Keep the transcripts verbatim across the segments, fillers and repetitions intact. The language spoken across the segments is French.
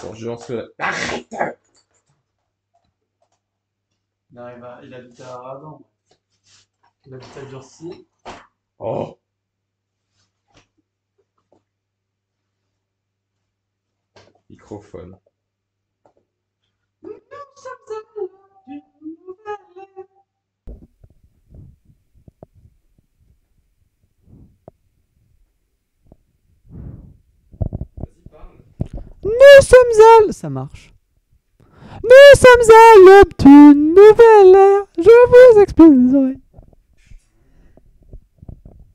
Alors je lance le... Arrête! Non, il, va... il habite à Radan. Il habite à Durcy. Oh! Microphone. Nous sommes à... Ça marche. Nous sommes à l'aube d'une nouvelle ère. Je vous explose les oreilles.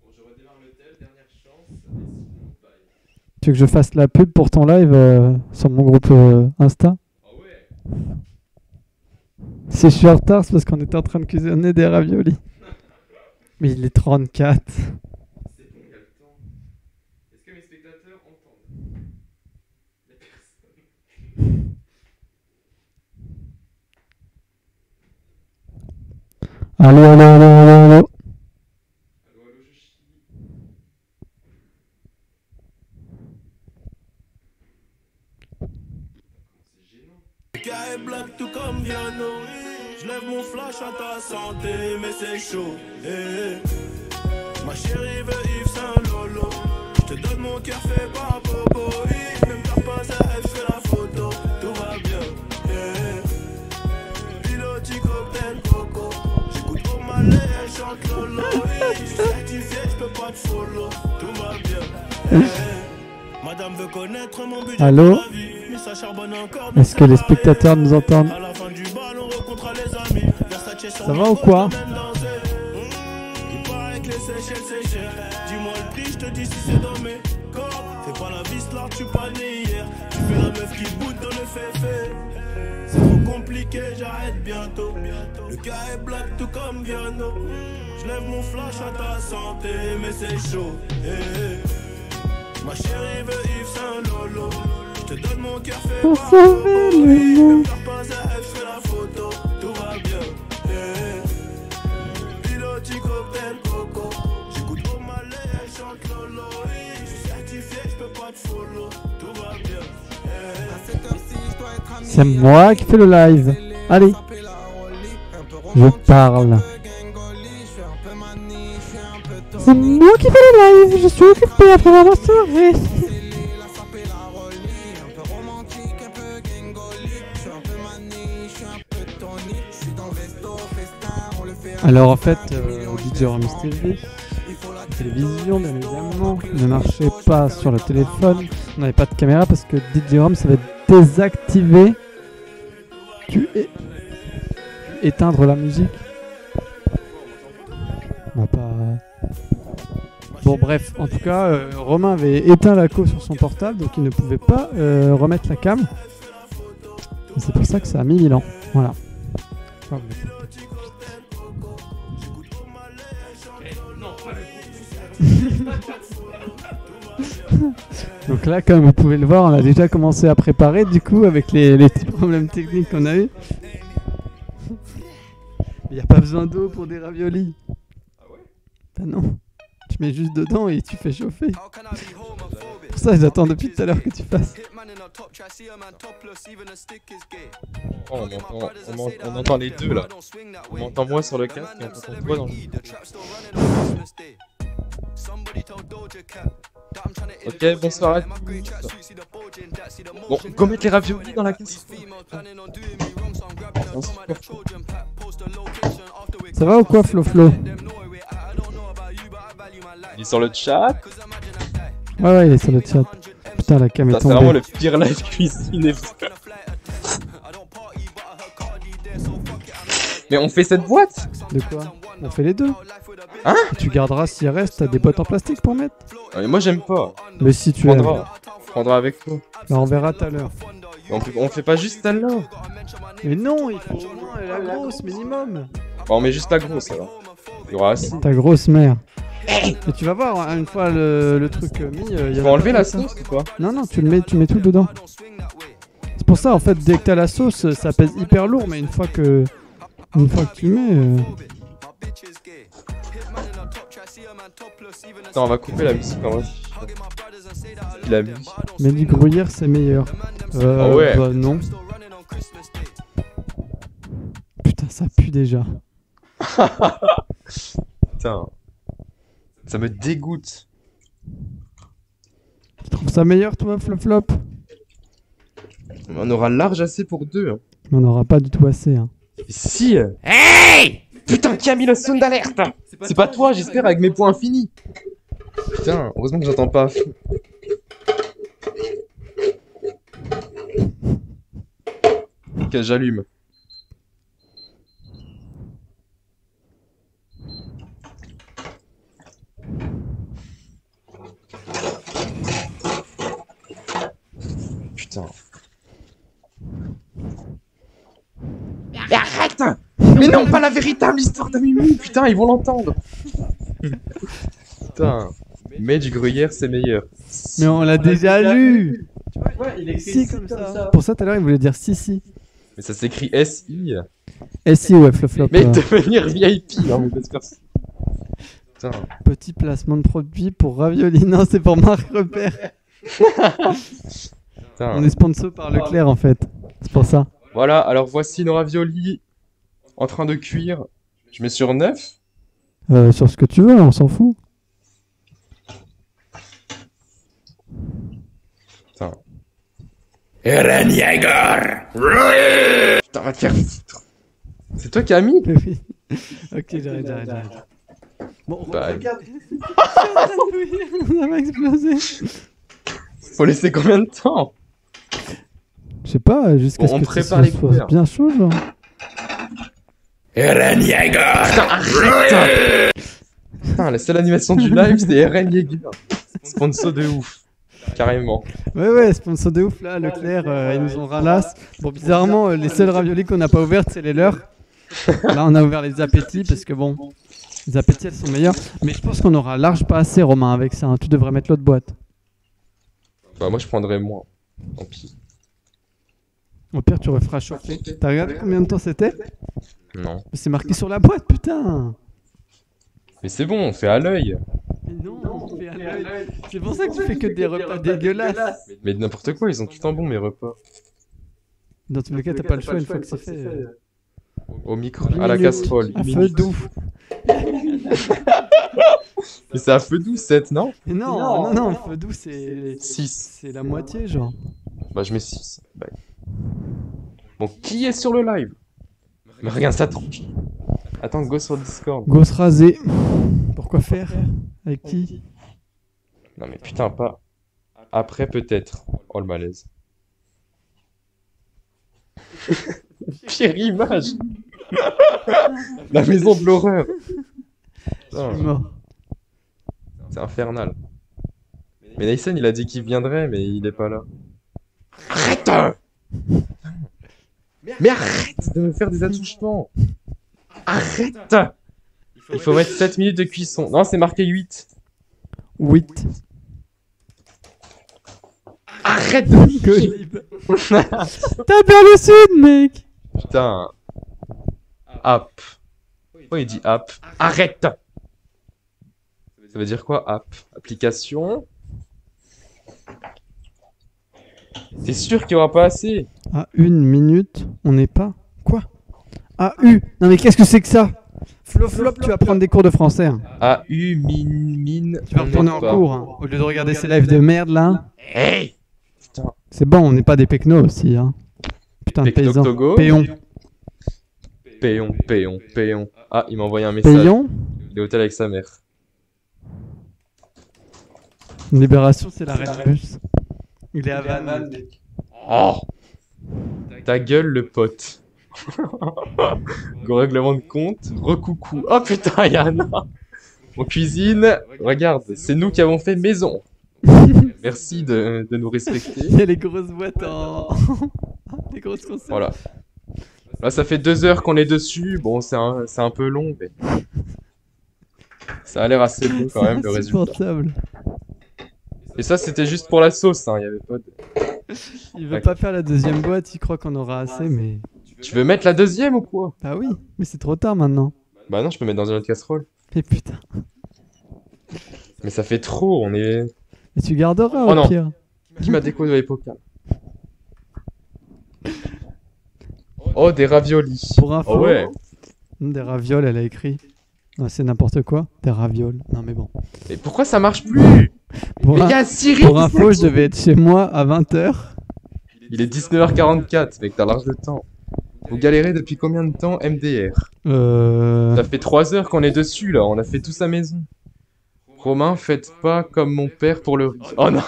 Bon, je redémarre le tel, dernière chance. Tu veux que je fasse la pub pour ton live euh, sur mon groupe euh, Insta? Ah ouais. Si je suis en retard, c'est parce qu'on était en train de cuisiner des raviolis. Mais il est trente-quatre. Allô, allô, allô, allô, allô. C'est black tout comme Viano. Je lève mon flash à ta santé, mais c'est chaud. Ma chérie veut Yves Saint Lolo. Je te donne mon cœur fait par Bobo. Yves, même t'as pas ça, elle fait la photo. Tout va bien. Piloti cocktail coco. Elle chante lolo, je suis certifié, je peux pas te follow, tout va bien. Madame veut connaître mon budget. Allô? Est-ce que les spectateurs nous entendent? À la fin du bal, on rencontre les amis. Ça va ou quoi? Il paraît que les Seychelles, c'est cher. Dis-moi le prix, je te dis si c'est dans mes corps. Fais pas la vis, là, tu pas né hier. Tu fais la meuf qui boude dans le féfé. C'est trop compliqué, j'arrête bientôt. Le cas est black tout comme Viano. Je lève mon flash à ta santé, mais c'est chaud. Hey. Ma chérie veut Yves Saint Lolo. Je te donne mon cœur fait par Bobo. Même t'as pas ça, elle fait la photo. Tout va bien. Hey. Piloti cocktail coco. J'écoute au malais, elle chante lolo. Je suis certifié, je peux pas te follow. Tout va bien. C'est moi qui fais le live. Allez, je parle. C'est moi qui fais le live. Je suis occupé après la soirée. Alors en fait, euh, DJRomSTV, télévision, bien évidemment, ne marchait pas sur le téléphone. On n'avait pas de caméra parce que DJRom savait désactiver, tu é... éteindre la musique. On n'a pas. Bon, bref, en tout cas, euh, Romain avait éteint la co sur son portable, donc il ne pouvait pas euh, remettre la cam. C'est pour ça que ça a mis mille ans. Voilà. Enfin, donc là, comme vous pouvez le voir, on a déjà commencé à préparer du coup avec les, les petits problèmes techniques qu'on a eu. Il n'y a pas besoin d'eau pour des raviolis. Ah ouais? Ben non, tu mets juste dedans et tu fais chauffer. Pour ça, ils attendent depuis tout à l'heure que tu fasses. Oh, on, entend, on, on, on entend les deux là. On entend moi sur le casque et on entend toi dans le... Ok, bonsoir à tous. Bon, go mettre les raviolis dans la caisse. Ça va ou quoi, Flo Flo? Il est sur le chat. Ouais, ouais, il est sur le chat. Putain, la cam est tombée. C'est vraiment le pire live cuisine. Mais on fait cette boîte? De quoi? On fait les deux. Hein? Tu garderas s'il reste, t'as des boîtes en plastique pour mettre. Non mais moi j'aime pas. Mais si tu aimes. On prendra avec nous. Bah on verra tout à l'heure. On, on fait pas juste celle-là. Mais non, il faut au moins la grosse minimum. Bah on met juste la grosse alors. Il y aura assez. Ta grosse mère. Et tu vas voir, une fois le, le truc mis... Il faut enlever la sauce ou quoi? Non, non, tu le mets, tu mets tout dedans. C'est pour ça en fait, dès que t'as la sauce, ça pèse hyper lourd, mais une fois que... Une fois que tu mets... Euh... Attends, on va couper la musique en vrai. La vie. Mais du gruyère, c'est meilleur. Euh, oh ouais. Bah non. Putain, ça pue déjà. Putain. Ça me dégoûte. Tu trouves ça meilleur, toi, Flop Flop? On aura large assez pour deux. Hein. On n'aura pas du tout assez. Hein. Si. Hey! Putain, qui a mis le son d'alerte? C'est pas toi, j'espère, avec mes points finis. Putain, heureusement que j'entends pas. Ok, j'allume. Putain. Mais arrête! Mais non, pas la véritable histoire de Mumu! Putain, ils vont l'entendre! Putain. Mais du gruyère, c'est meilleur. Mais on l'a déjà, déjà lu. Tu vois, ouais, il écrit si, comme, comme ça. ça. Pour ça, tout à l'heure, il voulait dire si, si. Mais ça s'écrit S I. S I, ouais, flop flop. Mais euh... devenir V I P, hein, putain. Petit placement de produit pour Ravioli. Non, c'est pour Marc Repère. On est sponsor par Leclerc, en fait. C'est pour ça. Voilà, alors voici nos raviolis en train de cuire. Je mets sur neuf. Euh, sur ce que tu veux, on s'en fout. Putain. Eren Jaeger. Putain, va te faire foutre. C'est toi qui as mis? Oui. Ok, j'arrête, j'arrête, j'arrête. Bon, regarde. Ça m'a explosé. Faut laisser combien de temps? Je sais pas, jusqu'à bon, ce on que prépare ça soit bien chaud, genre. Eren Jaeger. Putain, arrête. Putain, la seule animation du live, c'est Eren Jaeger. Sponsor de ouf. Carrément. Ouais, ouais, sponsor de ouf là, Leclerc, euh, ils nous ont ralasse. Bon, bizarrement, euh, les seules raviolis qu'on n'a pas ouvertes, c'est les leurs. Là, on a ouvert les appétits parce que bon, les appétits, elles sont meilleurs. Mais je pense qu'on aura large pas assez, Romain, avec ça. Hein. Tu devrais mettre l'autre boîte. Bah, moi, je prendrais moins. Tant pis. Au pire, tu referas chauffer. T'as regardé combien de temps c'était? Non. C'est marqué sur la boîte, putain. Mais c'est bon, on fait à l'œil. Mais non, non c'est pour ça que tu fais que des repas dégueulasses. Mais n'importe quoi, ils ont tout en bon mes repas. Dans tous les cas, t'as pas le choix une fois que c'est fait. Au micro, à la casserole. À feu doux. Mais c'est à feu doux sept, non? Non, non, non, feu doux c'est... six. C'est la moitié, genre. Bah je mets six. Bon, qui est sur le live? Mais regarde, ça tronche. Attends, go sur Discord. Go se raser. Pourquoi faire? Avec qui? Non mais putain, pas... Après peut-être. Oh le malaise. Pire image. La maison de l'horreur. C'est infernal. Mais Nathan, il a dit qu'il viendrait, mais il est pas là. Arrête! Mais arrête de me faire des attouchements. Arrête! Il faut mettre sept minutes de cuisson. Non, c'est marqué huit. huit. Arrête de gueuler. T'as perdu le sud, mec. Putain. App. Pourquoi il dit app? Arrête. Ça veut dire quoi, app? Application. T'es sûr qu'il n'y aura pas assez? À une minute, on n'est pas... Quoi? À U. Non mais qu'est-ce que c'est que ça? Flop, flop, tu vas prendre des cours de français. Hein. A U min min. Tu vas retourner en cours hein, au lieu de regarder ces lives de merde là. Hey. C'est bon, on n'est pas des pecnos aussi hein. Putain, paysan. Péon. Péon, péon, péon. Ah, il m'a envoyé un message. Péon. Il est hôtel avec sa mère. Libération, c'est la reine russe. Il est à Havane. Oh. Ta gueule le pote. Go règlement de compte, recoucou. Oh putain, Yann. On cuisine, regarde, c'est nous qui avons fait maison. Merci de, de nous respecter. Il y a les grosses boîtes en... les grosses consoles. Voilà. Là, ça fait deux heures qu'on est dessus. Bon, c'est un, c'est un peu long, mais... ça a l'air assez beau quand même, le résultat. Et ça, c'était juste pour la sauce, hein. Il y avait pas de... il veut ouais. pas faire la deuxième boîte, il croit qu'on aura assez, mais... Tu veux mettre la deuxième ou quoi? Bah oui, mais c'est trop tard maintenant. Bah non, je peux mettre dans une autre casserole. Mais putain. Mais ça fait trop, on est... Et tu garderas oh au non. pire. Qui m'a découvert les pokers. Oh, des raviolis. Pour info, oh ouais. Des ravioles, elle a écrit. Non, c'est n'importe quoi. Des ravioles. Non, mais bon. Mais pourquoi ça marche plus? Pour, un... Siri, pour info, je devais être chez moi à vingt heures. Il est dix-neuf heures quarante-quatre, mec, t'as large de temps. Vous galérez depuis combien de temps, M D R? Euh... Ça fait trois heures qu'on est dessus, là. On a fait tout sa maison. Romain, faites pas comme mon père pour le riz. Oh non.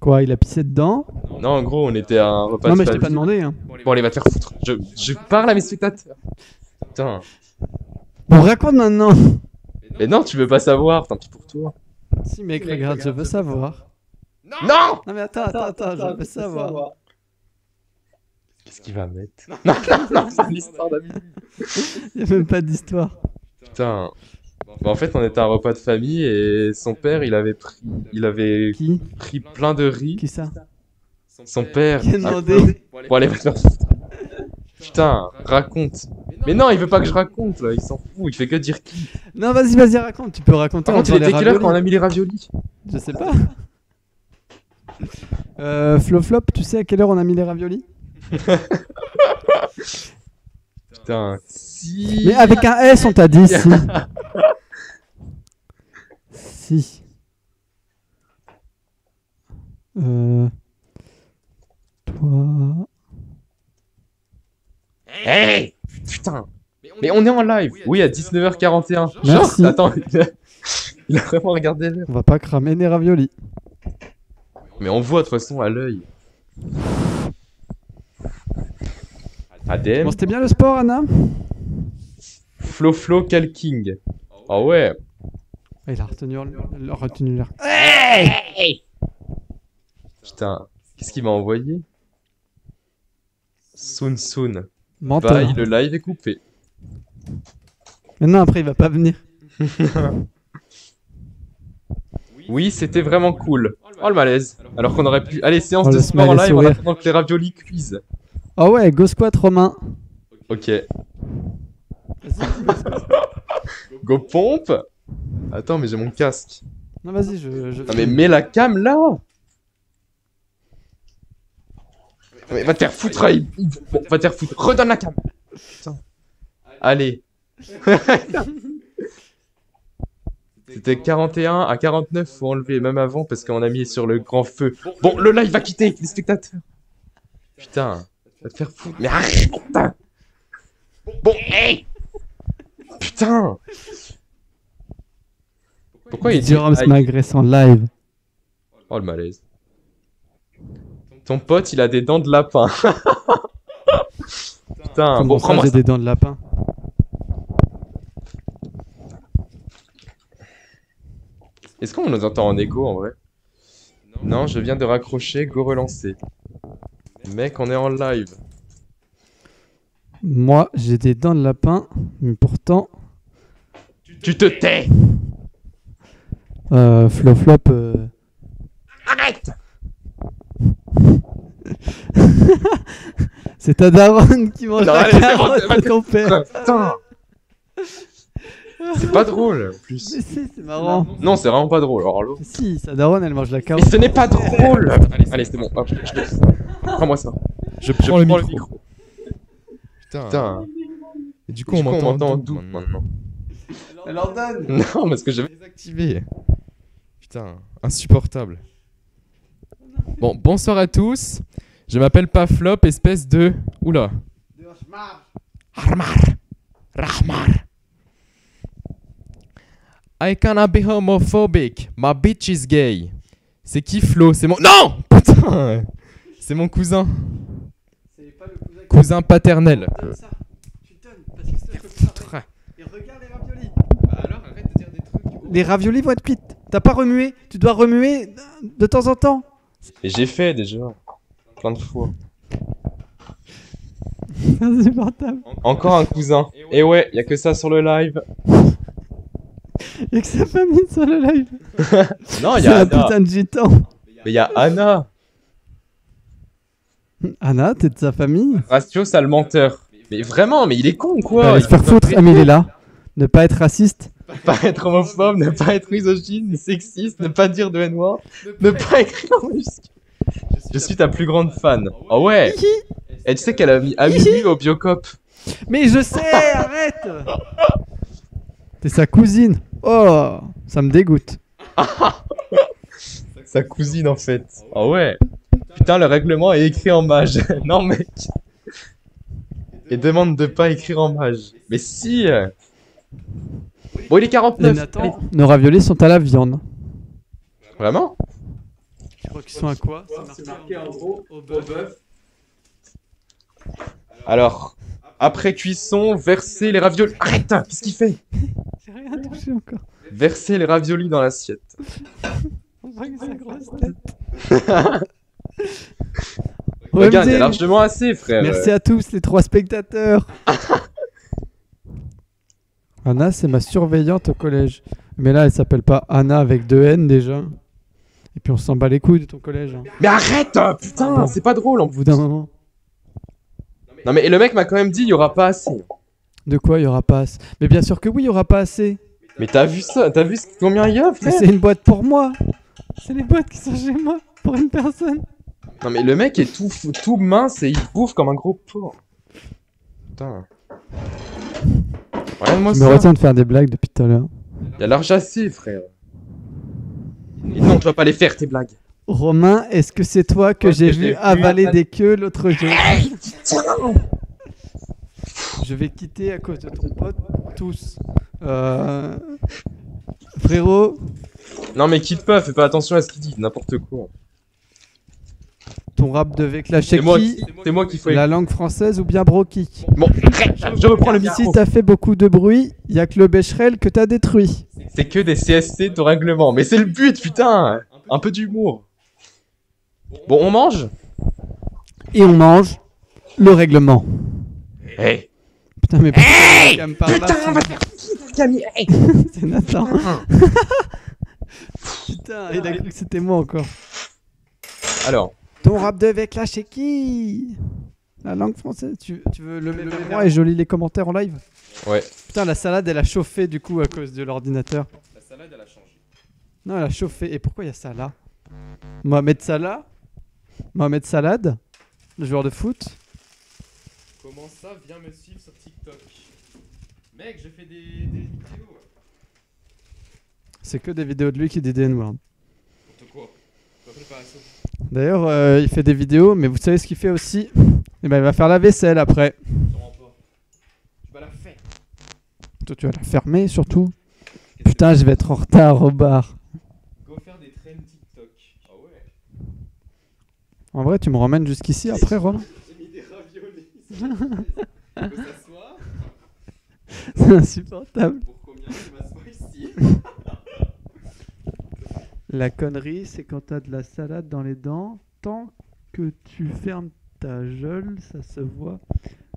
Quoi, il a pissé dedans? Non, en gros, on était à un repas. Non, mais je t'ai pas demandé, hein. Bon, allez, va te faire foutre. Je, je parle à mes spectateurs. Putain. Bon, raconte maintenant. Mais non, tu veux pas savoir, tant pis pour toi. Si, mec, mec regarde, regarde, je veux savoir. Non. Non, non mais attends, attends, attends, attends je veux savoir. savoir. Qu'est-ce qu'il va mettre? Non, non, non, c'est une histoire d'amis. Il n'y a même pas d'histoire. Putain. Bah en fait on était à un repas de famille et son père il avait pris, il avait Qui pris plein de riz. Qui ça? Son père. Il a demandé. Bon allez, putain, raconte. Mais non, il veut pas que je raconte là, il s'en fout, il fait que dire qui. Non vas-y vas-y raconte, tu peux raconter. Par contre il était quelle heure quand on a mis les raviolis? Je sais pas. Euh, Floflop, tu sais à quelle heure on a mis les raviolis? Putain, si. Mais avec un S on t'a dit si. Si. Euh... Toi... Hey, putain. Mais on est en live. Oui, à dix-neuf heures quarante et un. Merci. Genre, attends, il a... il a vraiment regardé l'heure. On va pas cramer les raviolis. Mais on voit de toute façon à l'œil. A D M. Bon, c'était bien le sport, Anna. Flo Flo Calking. Ah ouais. Il a retenu l'air. Retenu l'air. Hey, putain, qu'est-ce qu'il m'a envoyé? Soon Soon. Menteur. Bye, le live est coupé. Maintenant, après, il va pas venir. Oui, c'était vraiment cool. Oh le malaise. Alors qu'on aurait pu. Allez, séance oh, de sport en live en attendant que les raviolis cuisent. Oh ouais, go squat, Romain. Ok. Go pompe. Attends, mais j'ai mon casque. Non, vas-y, je, je. Non, mais mets la cam là. Mais va te faire foutre, il... bon, va te faire foutre. Redonne la cam. Putain. Allez. C'était quarante et un à quarante-neuf, faut enlever, même avant, parce qu'on a mis sur le grand feu. Bon, le live va quitter, les spectateurs. Putain, va te faire foutre. Mais arrête, putain. Bon, hey. Putain. Pourquoi il dit DJRomS m'agresse en live? Oh le malaise. Ton pote il a des dents de lapin. Putain, comment bon, ça j'ai des dents de lapin? Est-ce qu'on nous entend en écho en vrai? Non, non, je viens de raccrocher, go relancer. Mec, on est en live. Moi, j'ai des dents de lapin, mais pourtant... Tu te tais. Euh, flop flop. Euh... Arrête. C'est ta daronne qui mange non, la allez, carotte bon, de ton père. Putain. C'est pas drôle en plus. Mais si, c'est marrant. Non, c'est vraiment pas drôle. Alors, si, sa daronne elle mange la carotte. Mais ce n'est pas drôle. Allez, allez c'est bon. Hop, je, je... Prends-moi ça. Je, je prends le micro. Le micro. Putain. Putain. Et du coup, du on m'entend en double maintenant. Elle en donne. Non, parce que j'avais désactivé. Putain, insupportable. Bon, bonsoir à tous. Je m'appelle Paflop, espèce de... Oula. De Rahmar. Rahmar. I canna be homophobic. My bitch is gay. C'est qui Flo? C'est mon... Non. Putain. C'est mon cousin. C'est pas le cousin... Cousin paternel. Donne ça. Tu donnes, parce que c'est un peu ça. Et regarde les raviolis. Bah alors arrête de dire des trucs. Les raviolis vont être cuites. T'as pas remué. Tu dois remuer de temps en temps. Et j'ai fait déjà. Plein de fois. C'est insupportable. Encore un cousin. Et ouais, y'a que ça sur le live. Y'a que sa famille sur le live. Non, y'a Anna. C'est un putain de gitan. Mais y'a Anna. Anna, t'es de sa famille? Ratio, sale menteur. Mais vraiment, mais il est con quoi. Il se fait foutre, mais il est là. Ne pas être raciste. Ne pas être homophobe, ne pas être misogyne, sexiste, ne pas dire de N-word, ne pas écrire en muscu. Je suis ta plus grande fan. Oh ouais. Et tu sais qu'elle a mis Amumu au Biocop. Mais je sais, arrête. T'es sa cousine. Oh, ça me dégoûte. Sa cousine en fait. Oh ouais. Putain, le règlement est écrit en mage. Non mec. Et demande de pas écrire en mage. Mais si. Bon, il est quarante-neuf. Nos raviolis sont à la viande. Vraiment? Je crois qu'ils sont à quoi? C'est marqué en gros au bœuf. Alors, après cuisson, versez les raviolis. Arrête! Qu'est-ce qu'il fait? J'ai rien touché encore. Versez les raviolis dans l'assiette. On voit que sa grosse tête. Regarde, il y a largement assez, frère. Merci à tous, les trois spectateurs. Anna, c'est ma surveillante au collège. Mais là, elle s'appelle pas Anna avec deux N déjà. Et puis on s'en bat les couilles de ton collège. Hein. Mais arrête, putain, ah, c'est pas drôle en bout d'un moment. Non mais et le mec m'a quand même dit il y aura pas assez. De quoi il y aura pas assez? Mais bien sûr que oui, il y aura pas assez. Mais t'as vu ça? T'as vu combien il y a? C'est une boîte pour moi. C'est les boîtes qui sont chez moi pour une personne. Non mais le mec est tout tout mince et il bouffe comme un gros porc. Putain. Regarde-moi ça. Je me retiens de faire des blagues depuis tout à l'heure. Il y a large assez, frère. Et non, tu vas pas les faire tes blagues. Romain, est-ce que c'est toi que j'ai vu avaler des queues l'autre jour? Je vais quitter à cause de ton pote tous. Euh... Frérot. Non mais quitte pas, fais pas attention à ce qu'il dit, n'importe quoi. Ton rap devait clasher qui? C'est moi qui fais. La langue française ou bien broquique? Bon, je reprends le micro. Si t'as fait beaucoup de bruit, y a que le Becherel que t'as détruit. C'est que des C S C de règlement, mais c'est le but, putain. Un peu d'humour. Bon, on mange. Et on mange le règlement. Hey. Putain, mais putain, hey me parle putain, là, on va faire Camille. Hey. C'est Nathan. Putain, il a cru que c'était moi encore. Alors. Ton rap devait clasher qui? La langue française. Tu, tu veux le mettre moi et je lis les commentaires en live? Ouais. Putain, la salade, elle a chauffé du coup à cause de l'ordinateur. La salade, elle a changé. Non, elle a chauffé. Et pourquoi il y a ça là? Mohamed Salah, Mohamed Salad, le joueur de foot. Comment ça? Viens me suivre sur TikTok. Mec, je fais des, des vidéos. C'est que des vidéos de lui qui dit des N-word. D'ailleurs, euh, il fait des vidéos, mais vous savez ce qu'il fait aussi? Eh ben, il va faire la vaisselle après. Tu vas la faire. Toi, tu vas la fermer surtout. Putain, je vais être en retard au bar. Go faire des trains TikTok. Ah ouais. En vrai, tu me ramènes jusqu'ici après, Romain? J'ai mis des raviolis. Je peux s'asseoir? C'est insupportable. Pour combien tu m'assois ici? La connerie, c'est quand t'as de la salade dans les dents. Tant que tu fermes ta gueule, ça se voit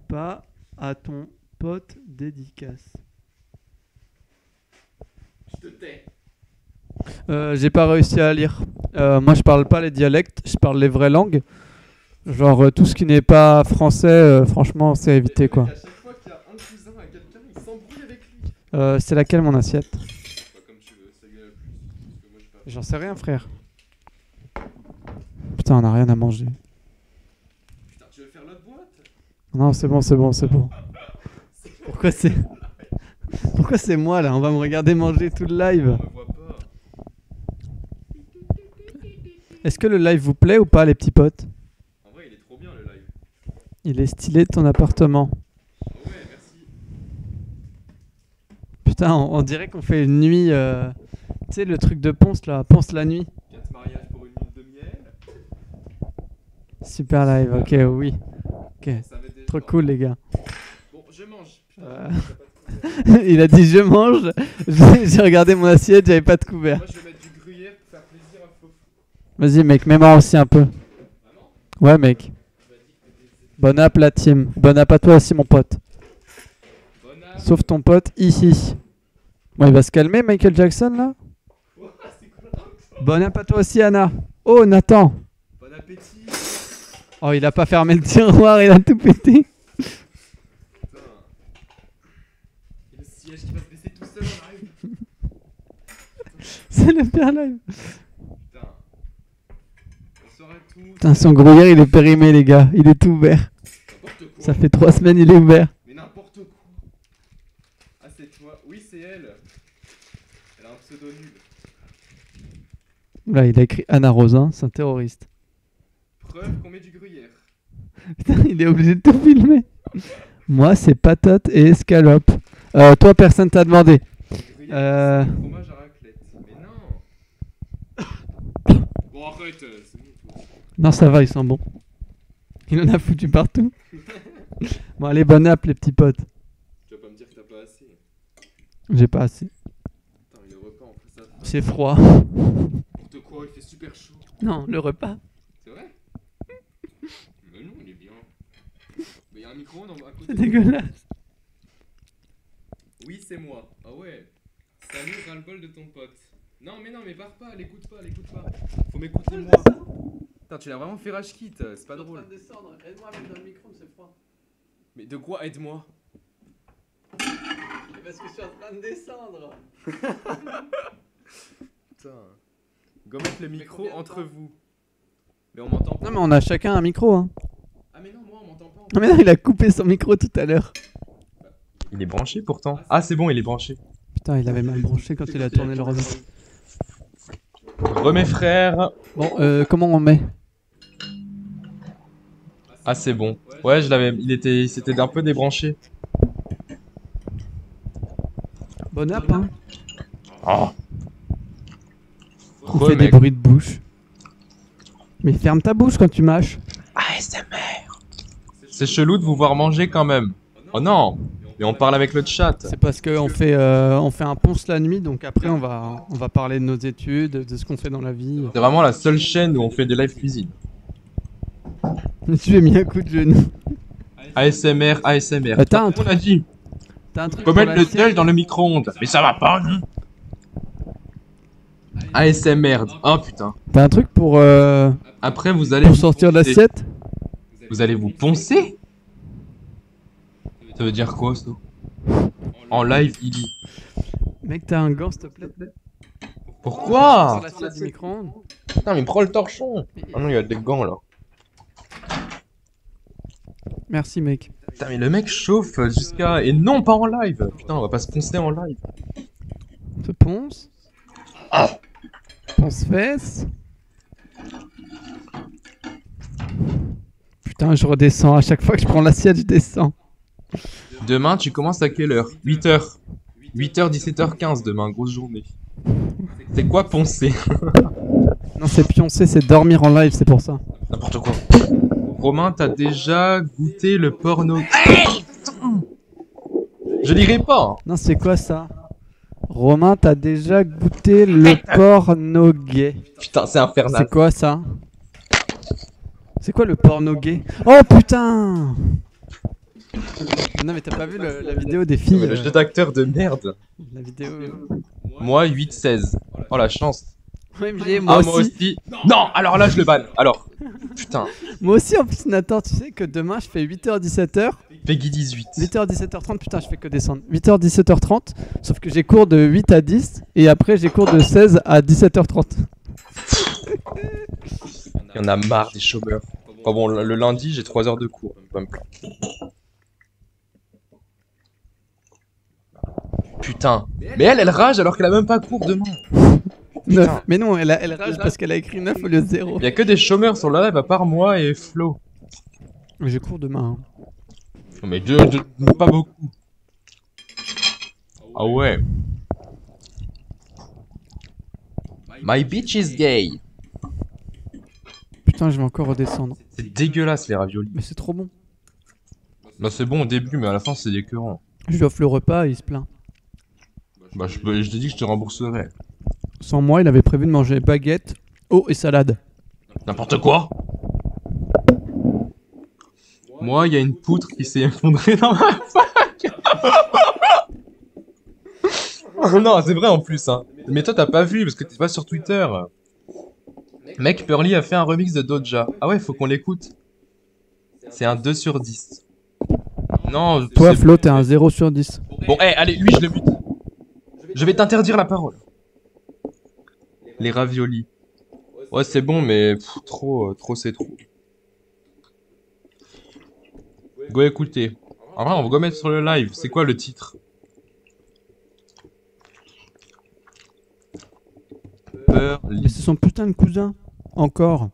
pas. À ton pote dédicace. Euh, j'ai pas réussi à lire. Euh, moi, je parle pas les dialectes, je parle les vraies langues. Genre, euh, tout ce qui n'est pas français, euh, franchement, c'est évité quoi. Euh, c'est laquelle mon assiette? J'en sais rien, frère. Putain, on a rien à manger. Putain, tu veux faire l'autre boîte? Non, c'est bon, c'est bon, c'est bon. Pourquoi c'est. Pourquoi c'est moi là? On va me regarder manger tout le live. Est-ce que le live vous plaît ou pas, les petits potes? En vrai, il est trop bien le live. Il est stylé ton appartement. Oh ouais, merci. Putain, on, on dirait qu'on fait une nuit. Euh, tu sais, le truc de Ponce là, Ponce la nuit. quatre mariages pour une lune de miel. Super live, ok, oui. Ok, trop cool, les gars. Bon, je mange. Putain, euh... Il a dit je mange, j'ai regardé mon assiette, j'avais pas de couvert. Moi je vais mettre du gruyère pour faire plaisir à Fofo. Vas-y mec, mets-moi aussi un peu. Ouais mec. Bon app la team, bon app à toi aussi mon pote. Sauf ton pote ici. Bon il va se calmer Michael Jackson là. Bon app à toi aussi Anna. Oh Nathan. Bon appétit. Oh il a pas fermé le tiroir, il a tout pété. Qui va se c'est le père live. Putain. Bonsoir à tous. Putain, son gruyère il est périmé les gars, il est tout vert. Ça fait trois semaines il est ouvert. Mais n'importe quoi. Ah c'est toi. Oui c'est elle. Elle a un pseudo nul. Là il a écrit Anna Rosin, c'est un terroriste. Preuve qu'on met du gruyère. Putain il est obligé de tout filmer. Moi c'est patate et escalope. Euh, toi personne t'a demandé. Gruyère, euh... fromage à raclette. Mais non. Bon arrête. C'est bon. Non ça va, il sent bon. Il en a foutu partout. Bon allez, bonne app les petits potes. Tu vas pas me dire que t'as pas assez. J'ai pas assez. Attends, le repas en plus ça. C'est froid. N'importe quoi, il fait super chaud. Non, le repas. C'est vrai? Mais non, il est bien. Mais y'a un micro dans à côté. C'est dégueulasse. Oui, c'est moi. Ah ouais. Salut, ras le bol de ton pote. Non, mais non, mais barre pas, l'écoute pas, l'écoute pas. Faut m'écouter moi. Putain, tu l'as vraiment fait rage kit, c'est pas drôle. Aide-moi à mettre dans le micro, c'est froid. Mais de quoi aide-moi? Parce que je suis en train de descendre. Putain. Gommette le micro entre vous. Mais on m'entend pas. Non mais on a chacun un micro hein. Ah mais non, moi on m'entend pas. Non mais non, il a coupé son micro tout à l'heure. Il est branché pourtant. Ah c'est bon, il est branché. Putain, il avait mal branché quand il a tourné le revêt. Remets frère. Bon, euh, comment on met? Ah c'est bon. Ouais, je l'avais, il était, il s'était un peu débranché. Bon app hein. Oh. Il fait des bruits de bouche. Mais ferme ta bouche quand tu mâches. A S M R. C'est chelou de vous voir manger quand même. Oh non. Mais on parle avec le chat. C'est parce qu'on fait, euh, on fait un ponce la nuit, donc après on va, on va parler de nos études, de ce qu'on fait dans la vie. C'est vraiment la seule chaîne où on fait des live cuisine. Tu as mis un coup de genou. A S M R, A S M R. Euh, T'as un truc. On a dit. T'as un truc. Faut mettre le tel dans le micro-ondes. Mais ça va pas, non? A S M R. Ah putain. T'as un truc pour. Euh... Après vous allez. Pour vous sortir de l'assiette. Vous allez vous poncer. Ça veut dire quoi ça? En live, il dit. Mec, t'as un gant, s'il te plaît. Pourquoi? Putain, mais prends le torchon. Ah non, il y a des gants là. Merci mec. Putain mais le mec chauffe jusqu'à... Et non pas en live. Putain on va pas se poncer en live. On se ponce ah. Ponce fesse. Putain je redescends, à chaque fois que je prends l'assiette je descends. Demain tu commences à quelle heure? Huit heures. huit heures, dix-sept heures quinze demain, grosse journée. C'est quoi poncer? Non c'est pioncer, c'est dormir en live, c'est pour ça. N'importe quoi. Romain, t'as déjà goûté le porno? Hey, je lirai pas. Non, c'est quoi ça? Romain, t'as déjà goûté le porno gay? Putain, c'est infernal. C'est quoi ça? C'est quoi le porno gay? Oh putain! Non mais t'as pas vu le, la vidéo des filles? Mais le jeu d'acteur de merde. La vidéo. Moi, huit seize. Oh la chance. O M G, moi, ah, aussi. moi aussi. Non, non alors là je le banne. Alors, putain. Moi aussi en plus Nathan, tu sais que demain je fais huit heures dix-sept heures. Peggy dix-huit. huit heures dix-sept heures trente, putain je fais que descendre. huit heures dix-sept heures trente, sauf que j'ai cours de huit à dix et après j'ai cours de seize à dix-sept heures trente. Il y en a marre des chômeurs. Enfin bon, le lundi j'ai trois heures de cours. Même plan. Putain. Mais elle, elle rage alors qu'elle a même pas cours demain. neuf. Mais non, elle, a, elle rage parce qu'elle a écrit neuf au lieu de zéro. Y'a que des chômeurs sur le live à part moi et Flo. Mais je cours demain. Hein. Non mais deux, deux, pas beaucoup. Ah ouais. My bitch is gay. Putain, je vais encore redescendre. C'est dégueulasse les raviolis. Mais c'est trop bon. Bah c'est bon au début, mais à la fin c'est décœurant. Je lui offre le repas et il se plaint. Bah je, je t'ai dit que je te rembourserais. Sans moi, il avait prévu de manger baguette, eau et salade. N'importe quoi. Moi, il y a une poutre qui s'est effondrée dans ma fac. Oh non, c'est vrai en plus. Hein. Mais toi, t'as pas vu parce que t'es pas sur Twitter. Mec, Pearly a fait un remix de Doja. Ah ouais, faut qu'on l'écoute. C'est un deux sur dix. Non, toi, Flo, t'es un zéro sur dix. Bon, hé, hey, allez, lui, je le bute. Je vais t'interdire la parole. les raviolis. Ouais, c'est bon, mais pff, trop, euh, trop, c'est trop. Go écouter. En vrai, on va mettre sur le live. C'est quoi le titre? Mais c'est son putain de cousin. Encore.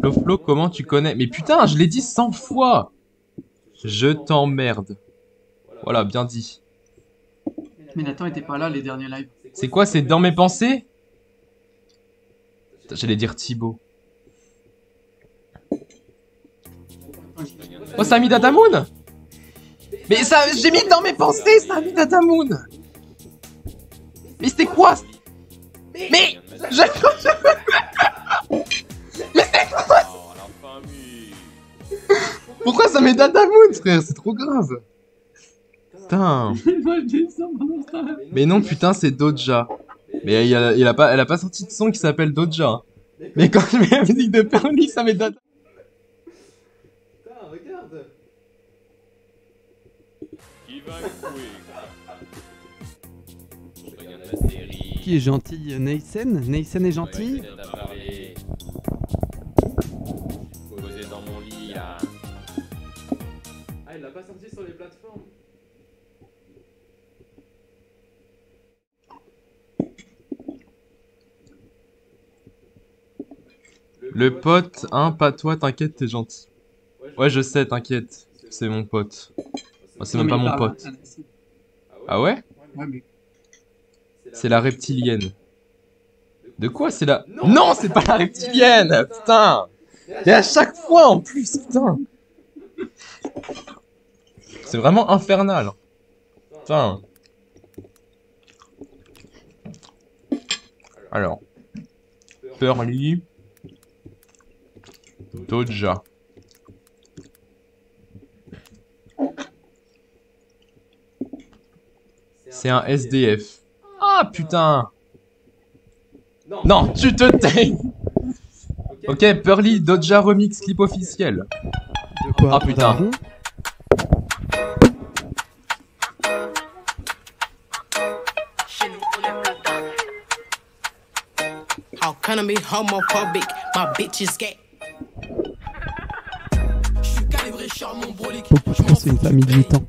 Floflo, comment tu connais? Mais putain, je l'ai dit cent fois. Je t'emmerde. Voilà, bien dit. Mais Nathan était pas là les derniers lives. C'est quoi? C'est dans mes pensées? J'allais dire Thibaut. Oh, ça a mis dadamoune. Mais ça, j'ai mis dans mes pensées, ça a mis dadamoune. Mais c'était quoi? Mais je... Mais c'est quoi? Pourquoi ça met dadamoune, frère? C'est trop grave. Putain. Mais non, putain, c'est Doja. Mais il a, il a pas, elle a pas sorti de son qui s'appelle Doja. Mais quand je mets la musique de Perly, ça met Doja. Putain, regarde. Qui va couler? Qui est gentil? Neysen? Neysen est gentil? Posé dans mon lit là. Ah, il l'a pas sorti sur les plateformes. Le pote, hein, pas toi, t'inquiète, t'es gentil. Ouais, je sais, t'inquiète, c'est mon pote. Oh, c'est même pas mon pote. Ah ouais? C'est la reptilienne. De quoi? C'est la... Non, c'est pas la reptilienne, putain. Et à chaque fois en plus, putain. C'est vraiment infernal. Putain. Alors. Pearly. Doja. C'est un S D F. Ah putain. Non, non tu te tais. Ok, Pearly, Doja remix clip officiel. De quoi? Ah putain. How can I be homophobic? My bitch is gay. Pourquoi c'est une famille de huit ans?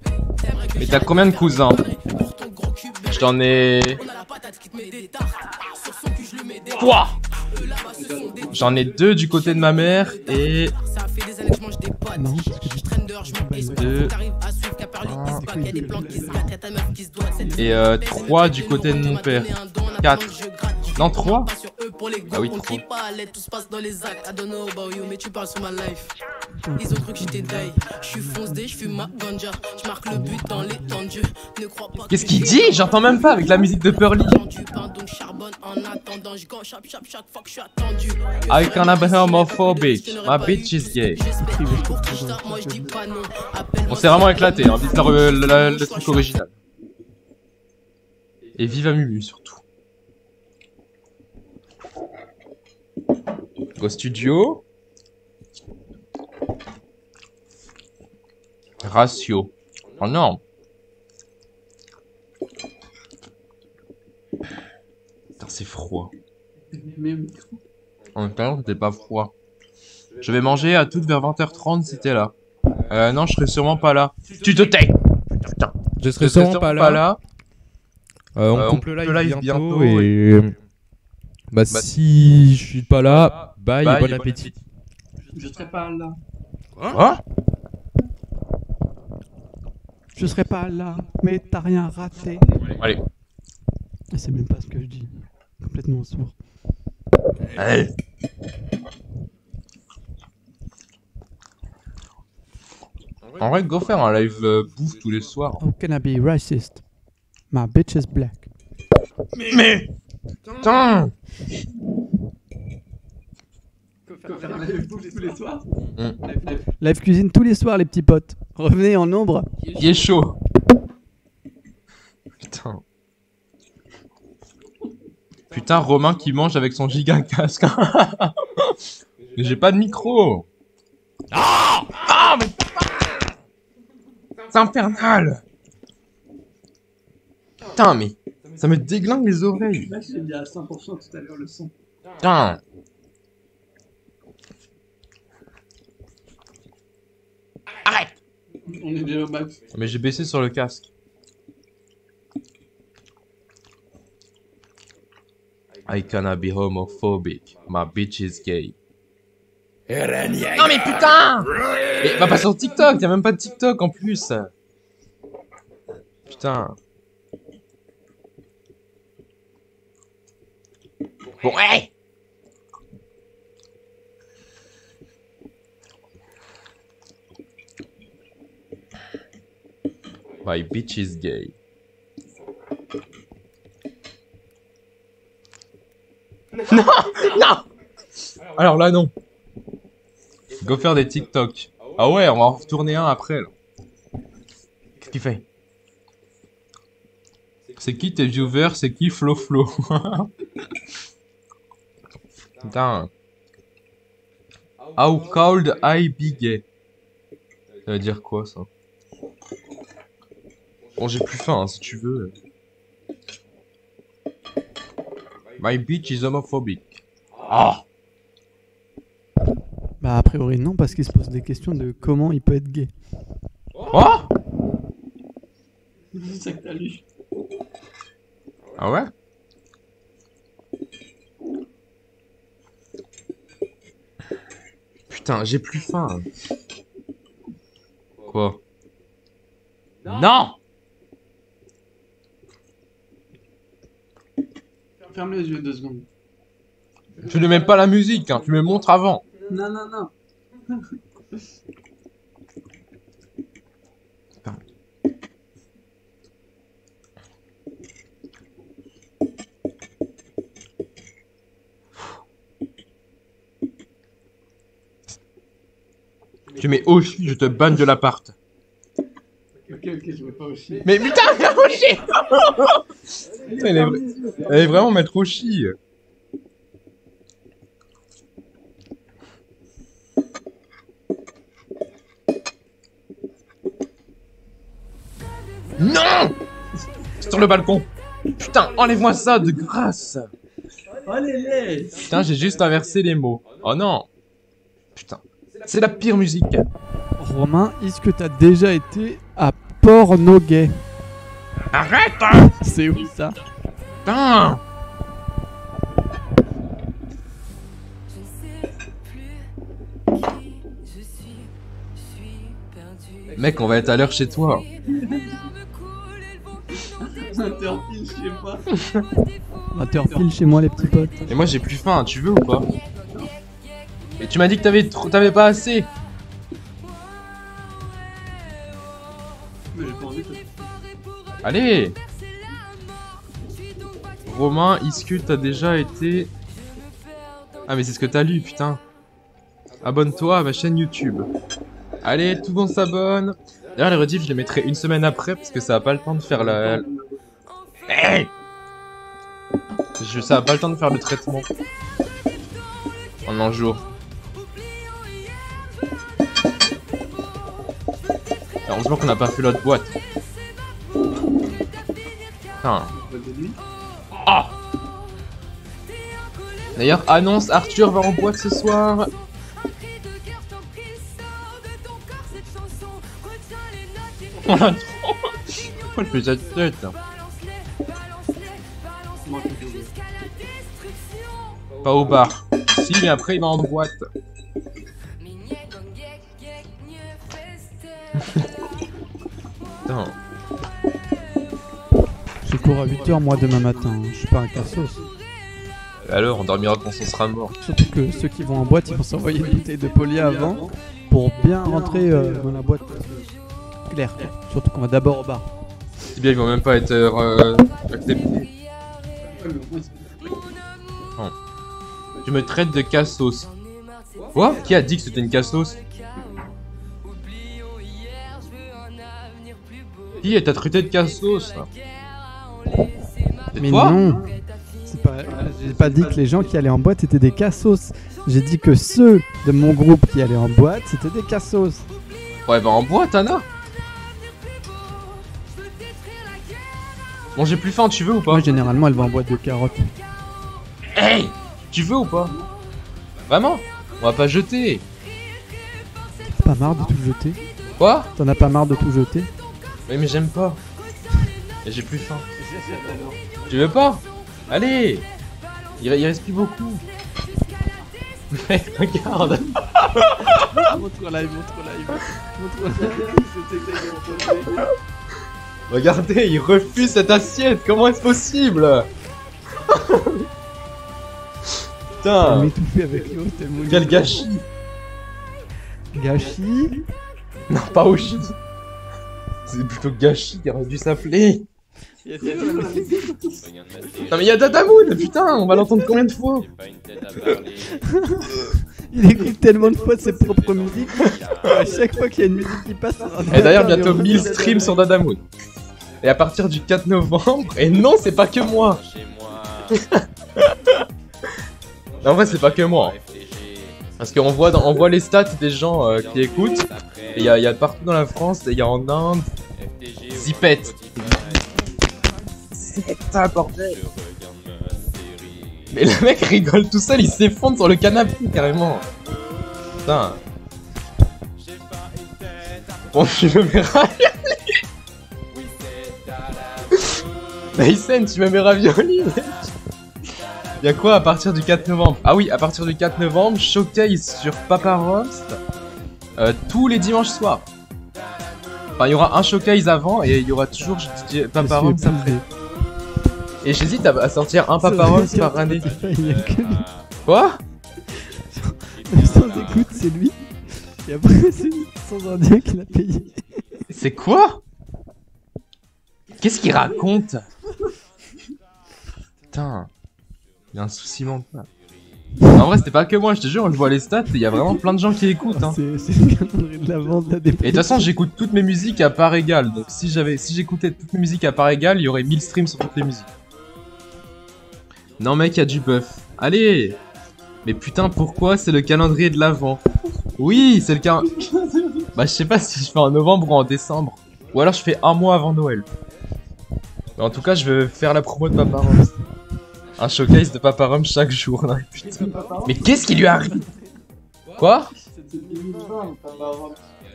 Mais t'as combien de cousins? Je t'en ai... Quoi? J'en ai deux du côté de ma mère et... Non, deux... Et euh, trois du côté de mon père. Quatre. Non, trois? Ah oui, trop. Ils ont cru que j'étais taille. Je suis foncé, je fume ma ganja. Je marque le but dans les temps de Dieu. Ne crois pas. Qu'est-ce qu'il dit? J'entends même pas avec la musique de Pearly. I can't be homophobic. My bitch is gay. On s'est vraiment éclaté, hein. Dites le truc original. Et vive Amumu surtout. Go studio. Ratio. Oh non. Putain, c'est froid. En même temps, c'était pas froid. Je vais manger à toutes vers vingt heures trente si t'es là. Euh, non, je serai sûrement pas là. Tu te tais! Putain. Je serai sûrement, sûrement pas là. Pas là. Euh, on euh, coupe on le live bientôt, bientôt et... et... Bah, bah si je suis pas là, bye, bye et bon, et bon appétit. appétit. Je, je serai pas là. Quoi? Hein? Je serai pas là, mais t'as rien raté. Allez. C'est même pas ce que je dis. Complètement sourd. Allez. En vrai, go faire un live euh, bouffe tous les soirs. How can I be racist? My bitch is black. Mais, mais... Putain. Live tous les soirs. Mmh. Live, live. Live cuisine tous les soirs les petits potes. Revenez en nombre. Il est chaud. Putain. Putain, Romain qui mange avec son giga casque. Mais j'ai pas de micro. Ah oh oh, mais c'est infernal. Putain mais Ça me déglingue les oreilles. Là, j'ai mis à cent pour cent tout à l'heure le son. Putain. Arrête. On est déjà au max. Mais j'ai baissé sur le casque. I cannot be homophobic. My bitch is gay. Non mais putain! Mais va pas sur TikTok, y'a même pas de TikTok en plus! Putain. Ouais! My bitch is gay. Non! Non! Alors là non! Go faire des TikTok. Ah ouais, on va en retourner un après. Qu'est-ce qu'il fait? C'est qui tes viewers? C'est qui Flo Flo? Putain. How cold I be gay. Ça veut dire quoi ça? Bon, j'ai plus faim hein, si tu veux. My bitch is homophobic. Ah! Bah a priori non, parce qu'il se pose des questions de comment il peut être gay. Oh, c'est ça que t'as lu. Ah ouais. Putain, j'ai plus faim. Quoi? Non, non. Ferme les yeux deux secondes. Tu ne mets pas la musique, hein, tu me montres avant. Non, non, non. Tu mets Oshi, je te banne de l'appart. Ok, ok, je mets pas Oshi. Mais putain, Oshi. Elle est, elle est vraiment mettre Oshi. Non! Sur le balcon. Putain, enlève-moi ça de grâce. Putain, j'ai juste inversé les mots. Oh non. Putain, c'est la pire musique. Romain, est-ce que t'as déjà été à Pornoguet? Arrête hein. C'est où ça? Putain. Mec, on va être à l'heure chez toi. Interpile chez moi. Interpile chez moi les petits potes. Et moi j'ai plus faim, tu veux ou pas? Et tu m'as dit que t'avais trop, t'avais pas assez. Mais j'ai pas envie de... Allez Romain, est-ce que t'as déjà été... Ah mais c'est ce que t'as lu putain. Abonne-toi à ma chaîne YouTube. Allez, tout le monde s'abonne. D'ailleurs les rediffs je les mettrai une semaine après parce que ça a pas le temps de faire la... Hey je, ça a pas le temps de faire le traitement. En un jour. Heureusement qu'on n'a pas fait l'autre boîte. Putain. Ah. D'ailleurs, annonce, Arthur va en boîte ce soir. On l'a trop. Pourquoi je fais ça de tête? Pas au bar. Si, mais après il va en boîte. Putain. Je cours à huit heures moi demain matin, hein. Je suis pas un cassos. Alors on dormira quand on sera mort. Surtout que ceux qui vont en boîte ils vont s'envoyer une bouteille de polia avant pour bien rentrer euh, dans la boîte. Claire, surtout qu'on va d'abord au bar. C'est bien, ils vont même pas être euh, acceptés. Oh. Tu me traites de cassos. Quoi? Qui a dit que c'était une cassos? Qui t'a traité de cassos? Mais toi non. Pas... J'ai pas dit que les gens qui allaient en boîte étaient des cassos. J'ai dit que ceux de mon groupe qui allaient en boîte c'était des cassos. Ouais bah en boîte Anna. Bon, j'ai plus faim, tu veux ou pas? Moi, généralement, elle va en boîte de carottes. Hey, tu veux ou pas? Vraiment? On va pas jeter. T'as pas marre de tout jeter? Quoi? T'en as pas marre de tout jeter? Oui, mais j'aime pas. Et j'ai plus faim. Tu veux pas? Allez, il, il reste plus beaucoup. Mais regarde. Montre live, montre live. Regardez, il refuse cette assiette. Comment est-ce possible? Putain. M'étouffer avec l'eau, c'est mon. Quel gâchis. Gâchis? Non, pas Oshi. C'est plutôt gâchis qui aurait dû s'appeler. Non mais y'a dadamoune, putain, on va l'entendre combien de fois? Il écoute tellement de fois de ses propres musiques. À chaque fois qu'il y a une musique qui passe. Et d'ailleurs bientôt mille streams sur dadamoune. Et à partir du quatre novembre. Et non, c'est pas que moi. En vrai c'est pas que moi. Parce qu'on voit, on voit les stats des gens euh, qui écoutent. Il y, y a partout dans la France, il y a en Inde. Zipette. Putain, bordel. Mais le mec rigole tout seul, il s'effondre sur le canapé carrément. Putain. Bon, tu me verras violer. Dyson, tu me verras violer. Y'a quoi à partir du quatre novembre? Ah oui, à partir du quatre novembre, showcase sur PAPAROMS euh, tous les dimanches soirs. Enfin, il y aura un showcase avant et il y aura toujours D J PAPAROMS après. Et j'hésite à, à sortir un PAPAROMS par année. Il y a que lui. Quoi? Sans écoute, c'est lui. Et après, c'est sans indien qui l'a payé. C'est quoi? Qu'est-ce qu'il raconte? Putain. Il y a un souci mental. En vrai, c'était pas que moi, je te jure, on le voit les stats, il y a vraiment plein de gens qui écoutent. Hein. C'est le calendrier de la vente, la dépression. Et de toute façon, j'écoute toutes mes musiques à part égale. Donc si j'avais, si j'écoutais toutes mes musiques à part égale, il y aurait mille streams sur toutes les musiques. Non, mec, il y a du buff. Allez! Mais putain, pourquoi c'est le calendrier de l'avant? Oui, c'est le calendrier. Bah, je sais pas si je fais en novembre ou en décembre. Ou alors je fais un mois avant Noël. Mais en tout cas, je vais faire la promo de ma parole. Un showcase de PAPAROMS chaque jour, non, putain. Mais qu'est-ce qui lui arrive? Quoi?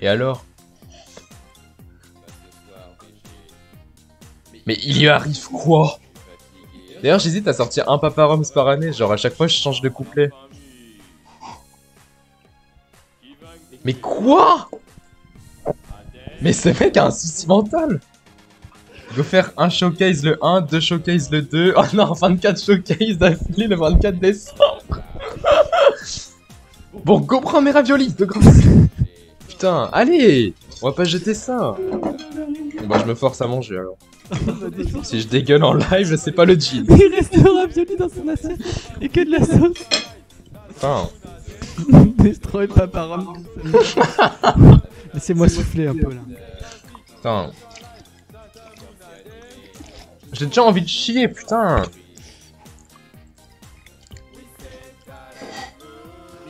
Et alors? Mais il lui arrive quoi? D'ailleurs j'hésite à sortir un PAPAROMS par année, genre à chaque fois je change de couplet. Mais quoi? Mais ce mec a un souci mental. Je dois faire un showcase le un, deux showcases le deux, oh non, vingt-quatre showcases d'affilée le vingt-quatre décembre. Bon, go prends mes raviolis de grâce. Putain, allez, on va pas jeter ça. Bon bah je me force à manger alors. Si je dégueule en live, c'est pas le jean. Il reste le ravioli dans son assiette et que de la sauce. Putain. Destroy PAPAROMS. Laissez-moi souffler un peu là. Putain. J'ai déjà envie de chier, putain.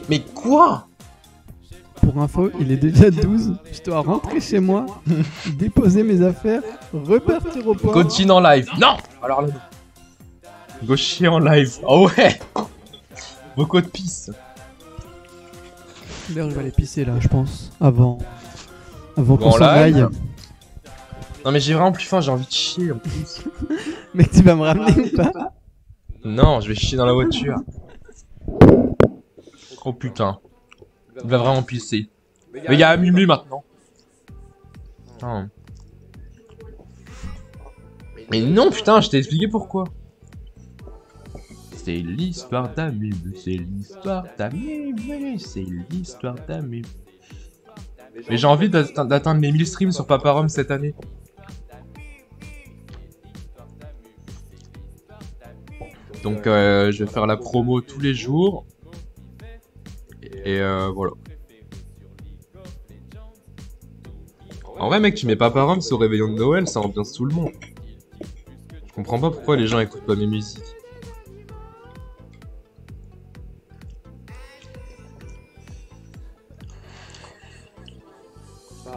Mais quoi? Pour info, il est déjà douze. Je dois rentrer chez moi, déposer mes affaires, repartir au port. Continue en live. Non! Alors là, go chier en live. Oh ouais! Beaucoup de pisse. D'ailleurs, je vais aller pisser là, je pense. Avant. Avant qu'on s'en aille. Non mais j'ai vraiment plus faim, j'ai envie de chier en plus. Mec, tu vas me ramener ou pas? Non, je vais chier dans la voiture. Oh putain. Il va vraiment pisser. Mais y'a Amumu maintenant. Putain. Mais non putain, je t'ai expliqué pourquoi. C'est l'histoire d'Amumu, c'est l'histoire d'Amumu, c'est l'histoire d'Amumu. Mais j'ai envie d'atteindre mes mille streams sur PAPAROMS cette année. Donc euh, je vais faire la promo tous les jours. Et euh, voilà. En vrai mec, tu mets PAPAROMS au réveillon de Noël, ça ambiance tout le monde. Je comprends pas pourquoi les gens écoutent pas mes musiques.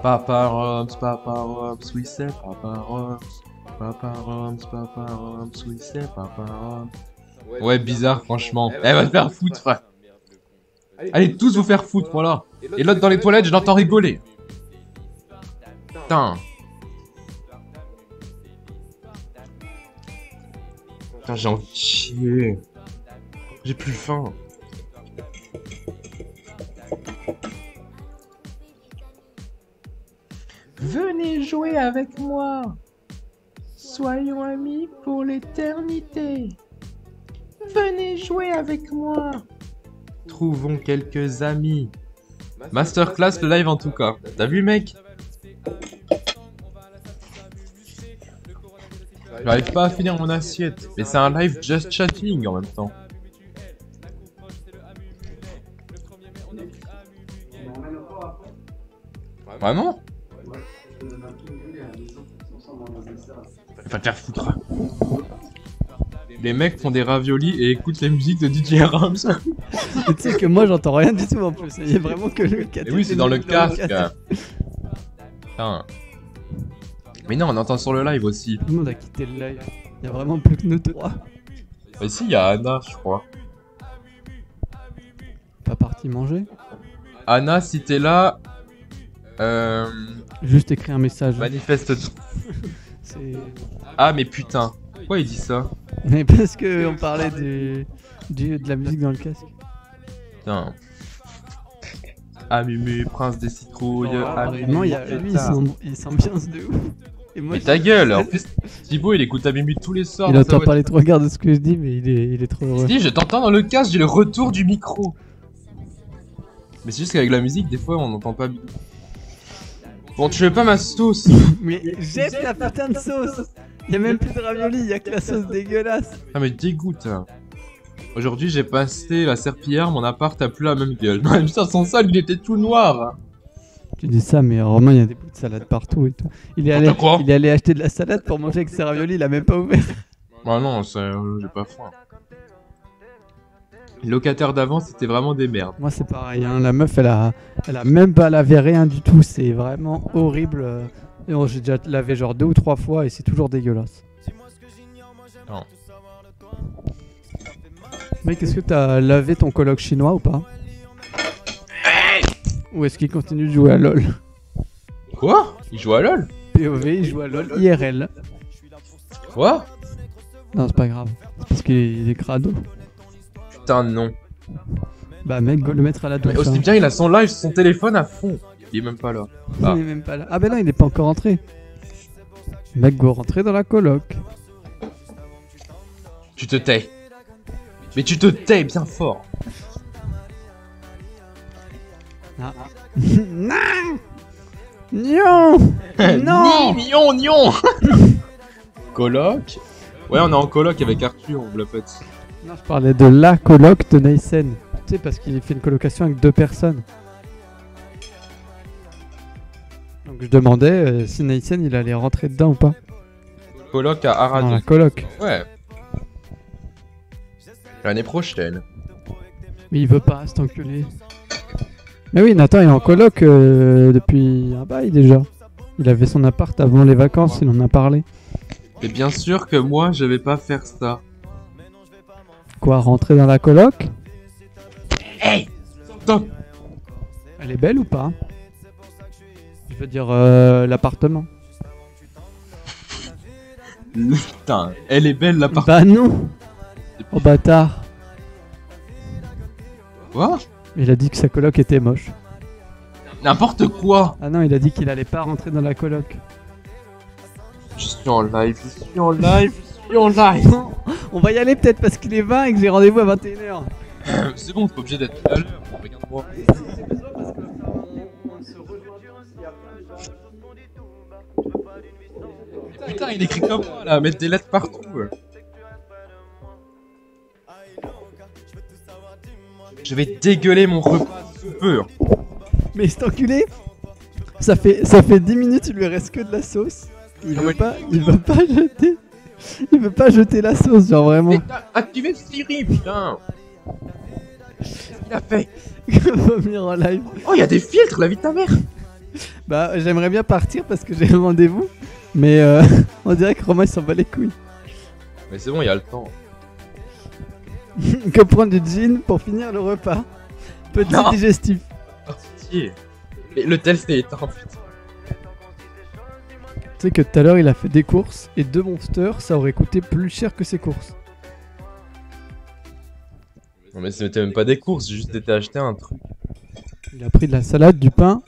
PAPAROMS, PAPAROMS, oui c'est PAPAROMS. Paparoms, Paparoms, oui c'est Paparoms. Ouais, bizarre franchement. Elle va te faire foutre, frère. Allez, tous vous faire foutre, voilà. Et l'autre dans les toilettes, je l'entends rigoler. Putain. Putain, j'ai envie de chier. J'ai plus faim. Venez jouer avec moi. Soyons amis pour l'éternité. Venez jouer avec moi. Trouvons quelques amis. Masterclass le live en tout cas. T'as vu mec? J'arrive pas à finir mon assiette. Mais c'est un live just chatting en même temps. Vraiment? Va te faire foutre. Les mecs font des raviolis et écoutent la musique de D J Roms. Tu sais que moi j'entends rien du tout en plus. Il y a vraiment que le casque. Et oui, c'est dans le casque. Putain. Mais non, on entend sur le live aussi. Tout le monde a quitté le live. Il y a vraiment plus que nous trois. Mais si, il y a Anna, je crois. Pas partie manger. Anna, si t'es là. Euh... Juste écris un message. Manifeste-toi. Ah mais putain, pourquoi il dit ça? Mais parce que on parlait du, du, de la musique dans le casque. Putain. Amumu, prince des citrouilles, oh, Amumu. Non, il y a lui, il s'ambiance de ouf. Et moi, mais ta gueule, en plus Thibaut il écoute Amumu tous les soirs. Il entend pas les trois quarts de ce que je dis, mais il est, il est trop heureux. Je dis, je t'entends dans le casque, j'ai le retour du micro. Mais c'est juste qu'avec la musique, des fois on n'entend pas bien. Bon, tu veux pas ma sauce? Mais jette la putain de sauce. Y'a même plus de ravioli, y'a que la sauce dégueulasse. Ah mais dégoûte. Aujourd'hui j'ai passé la serpillière, mon appart a plus la même gueule. Non, putain, son sol il était tout noir. Tu dis ça mais Romain il y a des bouts de salade partout et tout. Il est, allé, il est allé acheter de la salade pour manger avec ses raviolis, il a même pas ouvert. Bah non, euh, j'ai pas faim. Les locataires d'avant, c'était vraiment des merdes. Moi, c'est pareil. Hein. La meuf, elle a, elle a même pas lavé rien du tout. C'est vraiment horrible. J'ai déjà lavé genre deux ou trois fois et c'est toujours dégueulasse. Non. Mec, est-ce que t'as lavé ton coloc chinois ou pas? Hey. Ou est-ce qu'il continue de jouer à LoL? Quoi? Il joue à LoL? P O V, il joue à LoL I R L. Quoi? Non, c'est pas grave. C'est parce qu'il est crado. Putain non. Bah mec, go le mettre à la douche. Aussi bien il a son live, son téléphone à fond. Il est même pas là. Ah. Il est même pas là. Ah bah non, il est pas encore rentré. Mec, go rentrer dans la coloc. Tu te tais. Mais tu te tais bien fort. Ah. Non. Nion. Non. Nion, nion. Coloc. Ouais, on est en coloc avec Arthur, on vous l'a fait. Non, je parlais de la coloc de Neysen. Tu sais, parce qu'il fait une colocation avec deux personnes. Donc je demandais euh, si Neysen il allait rentrer dedans ou pas. Coloc à Arad. Non, coloc. Ouais. L'année prochaine. Mais il veut pas, cet enculé. Mais oui, Nathan il est en coloc euh, depuis un bail déjà. Il avait son appart avant les vacances, il en a parlé. Et bien sûr que moi je vais pas faire ça. Quoi, rentrer dans la coloc? Hey, stop. Elle est belle ou pas? Je veux dire, euh, l'appartement. Putain, elle est belle l'appartement. Bah non. Oh bâtard. Quoi? Il a dit que sa coloc était moche. N'importe quoi. Ah non, il a dit qu'il allait pas rentrer dans la coloc. Je suis en live, je suis en live, je suis en live. On va y aller peut-être parce qu'il est vingt et que j'ai rendez-vous à vingt et une heure. C'est bon, t'es pas obligé d'être à l'heure, regarde-moi. Putain, il écrit comme moi là, mettre des lettres partout. Je vais dégueuler mon repas sous peu. Mais cet enculé, ça fait, ça fait dix minutes, il lui reste que de la sauce. Il veut pas, il veut pas jeter. Il veut pas jeter la sauce, genre vraiment. Mais t'as activé Siri, putain. Qu'est-ce qu'il a fait? Vomir en live. Oh, y'a des filtres, la vie de ta mère. Bah, j'aimerais bien partir parce que j'ai rendez-vous. Mais euh, on dirait que Romain il s'en bat les couilles. Mais c'est bon, il y a le temps. Que prendre du gin pour finir le repas. Petit non. Digestif. Oh, pitié. Le tel c'était éteint, putain. Tu sais que tout à l'heure il a fait des courses et deux monsters, ça aurait coûté plus cher que ses courses. Non mais c'était même pas des courses, j'ai juste été acheter un truc. Il a pris de la salade, du pain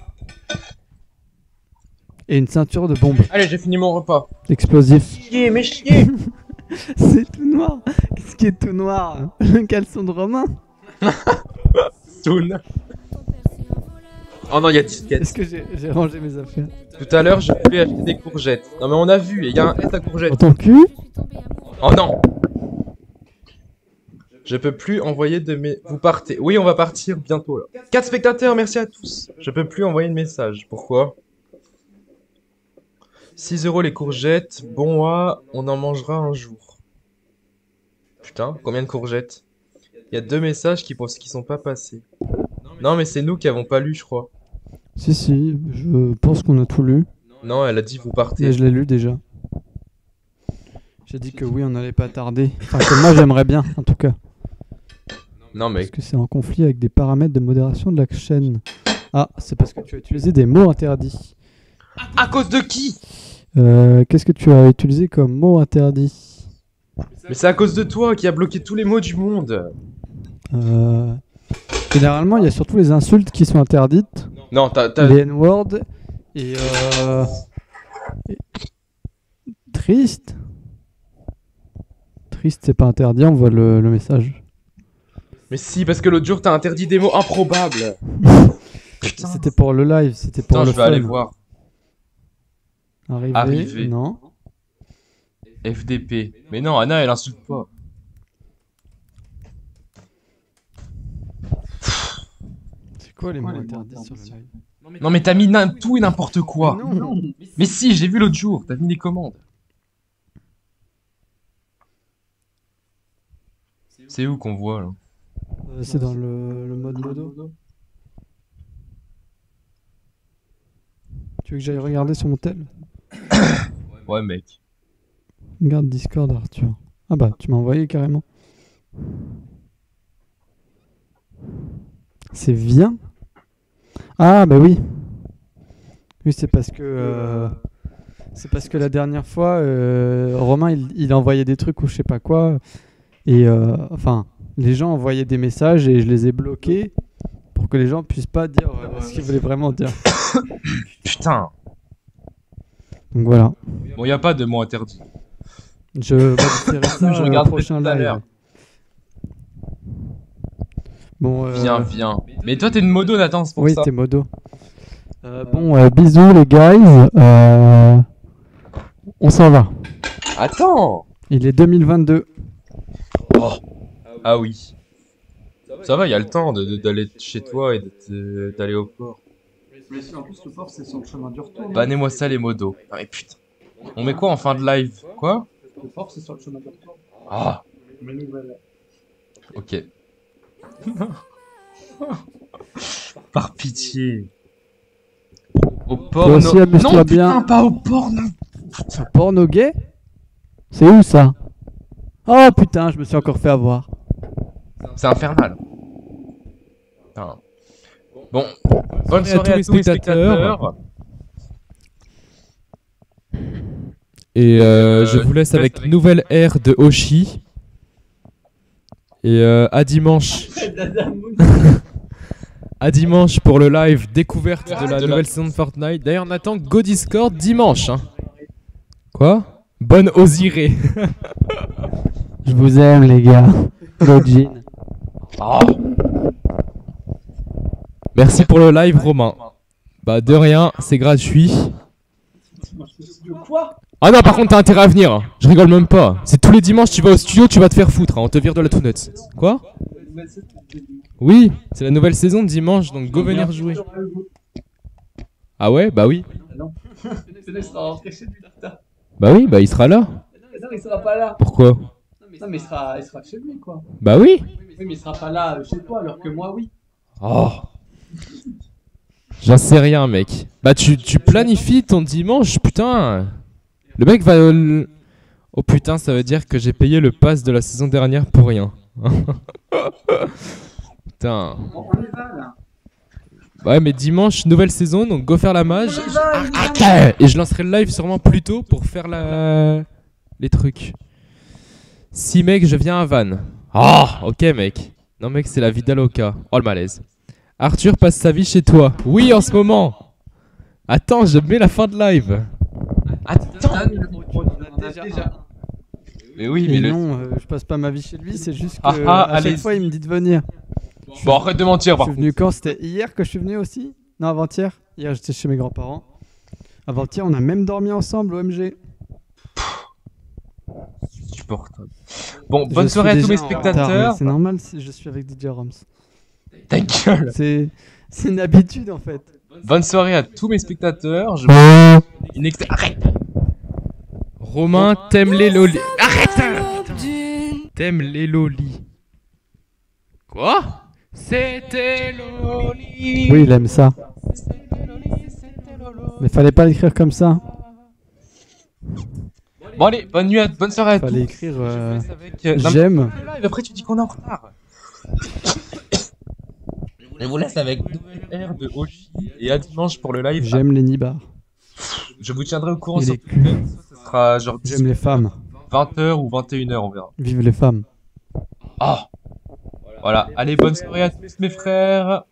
et une ceinture de bombes. Allez, j'ai fini mon repas. Explosif. Chier, mais chier. C'est tout noir. Qu'est-ce qui est tout noir? Un caleçon de Romain. Soul. Oh non, il y a disquette. Est-ce que j'ai rangé mes affaires? Tout à l'heure, je voulais acheter des courgettes. Non mais on a vu, il y a un S à courgettes. Dans ton cul? Oh non. Je peux plus envoyer de mes... Vous partez. Oui, on va partir bientôt là. quatre spectateurs, merci à tous. Je peux plus envoyer de message. Pourquoi? six euros les courgettes. Bon, ah, on en mangera un jour. Putain, combien de courgettes? Il y a deux messages qui, qui sont pas passés. Non, mais c'est nous qui avons pas lu, je crois. Si, si, je pense qu'on a tout lu. Non, elle a dit vous partez. Mais je l'ai lu déjà. J'ai dit que oui, on n'allait pas tarder. Enfin, que moi j'aimerais bien, en tout cas. Non, mais... Parce que c'est en conflit avec des paramètres de modération de la chaîne. Ah, c'est parce que tu as utilisé des mots interdits. À cause de qui? euh, Qu'est-ce que tu as utilisé comme mot interdit? Mais c'est à cause de toi qui a bloqué tous les mots du monde. Euh... Généralement, il y a surtout les insultes qui sont interdites. Non, t'as... Les N-word et... Euh... et... Triste. Triste, c'est pas interdit, on voit le, le message. Mais si, parce que l'autre jour, t'as interdit des mots improbables. Putain. C'était pour le live, c'était pour Putain, le je vais film. Aller voir. Arrivé, Arrivé, non. F D P. Mais non, Anna, elle insulte pas. C'est quoi les mots interdits sur le live? Non mais t'as mis tout et n'importe quoi. Mais, non, non. mais si, j'ai vu l'autre jour, t'as mis les commandes. C'est où qu'on voit là? euh, C'est dans le, le mode modo. Tu veux que j'aille regarder sur mon tel? Ouais mec. Regarde Discord Arthur. Ah bah tu m'as envoyé carrément. C'est bien. Ah bah oui. Oui c'est parce que euh, c'est parce que la dernière fois euh, Romain il, il envoyait des trucs ou je sais pas quoi. Et euh, enfin les gens envoyaient des messages et je les ai bloqués pour que les gens puissent pas dire euh, ce qu'ils voulaient vraiment dire. Putain. Donc voilà. Bon, il n'y a pas de mots interdits. Je vais ça je regarde le prochain live. Bon, euh... Viens, viens. Mais toi, t'es une modo, Nathan, c'est pour oui, ça. Oui, t'es modo. Euh, bon, euh, bisous les guys. Euh... On s'en va. Attends. Il est deux mille vingt-deux. Oh. Ah oui. Ça va, il y a le temps d'aller chez toi et d'aller au port. Mais si en plus le port c'est sur le chemin du retour. Bannez-moi ça les modos. Non mais putain. On met quoi en fin de live? Quoi? Le port c'est sur le chemin du retour. Ah. Ok. Par pitié. Au porno. Aussi, non putain pas au porno. Putain. Porno gay? C'est où ça? Oh putain je me suis encore fait avoir. C'est infernal. Putain. Bon, bonne soirée à tous, à tous les spectateurs. Et euh, je vous laisse avec Nouvelle Ère de Oshi. Et euh, à dimanche. À dimanche pour le live découverte de la nouvelle saison de Fortnite. D'ailleurs Nathan, go Discord dimanche hein. Quoi? Bonne osirée. Je vous aime les gars. Login. Oh. Merci pour le live, Romain. Bah, de rien, c'est gratuit. Ah non, par contre, t'as intérêt à venir. Je rigole même pas. C'est tous les dimanches, tu vas au studio, tu vas te faire foutre. Hein. On te vire de la two nuts. Quoi? Oui, c'est la nouvelle saison de dimanche, donc go venir jouer. Ah ouais? Bah oui. Bah oui, bah il sera là. Non, il sera pas là. Pourquoi? Non, mais il sera chez lui, quoi. Bah oui. Oui, mais il sera pas là chez toi, alors que moi, oui. Oh. J'en sais rien, mec. Bah, tu, tu planifies ton dimanche, putain. Le mec va... Euh, oh putain, ça veut dire que j'ai payé le pass de la saison dernière pour rien. Putain. On y va, là. Ouais, mais dimanche, nouvelle saison, donc go faire la mage. Arrête. Et je lancerai le live sûrement plus tôt pour faire la... les trucs. Si mec, je viens à Vannes. Ah, oh, ok mec. Non mec, c'est la vie d'Aloca. Oh le malaise. Arthur passe sa vie chez toi. Oui, en ce moment. Attends, je mets la fin de live. Attends. Mais oui, mais non, euh, je passe pas ma vie chez lui, c'est juste que ah, ah, à chaque fois il me dit de venir. Bon, arrête de mentir. Je suis venu quand? C'était hier que je suis venu aussi? Non, avant-hier. Hier, Hier j'étais chez mes grands-parents. Avant-hier, on a même dormi ensemble, O M G. Supportable. Bon, bonne je soirée à tous mes spectateurs. C'est normal si je suis avec D J Roms. Ta gueule. C'est une habitude en fait. Bonne soirée à tous mes spectateurs. Je... Une ex... Arrête. Romain, t'aimes les lolis. Arrête. T'aimes les lolis. Quoi? C'était Loli. Oui, il aime ça. Mais fallait pas l'écrire comme ça. Bon allez, bonne nuit, à... bonne soirée à fallait tous. Fallait écrire euh... j'aime. Avec... Euh... Après tu dis qu'on est en retard. Je vous laisse avec R de Oji et à dimanche pour le live. J'aime les nibards. Je vous tiendrai au courant sur les... Twitter. Ce sera genre j'aime les femmes. vingt heures ou vingt et une heures, on verra. Vive les femmes. Ah. Voilà, allez, bonne soirée à tous mes frères.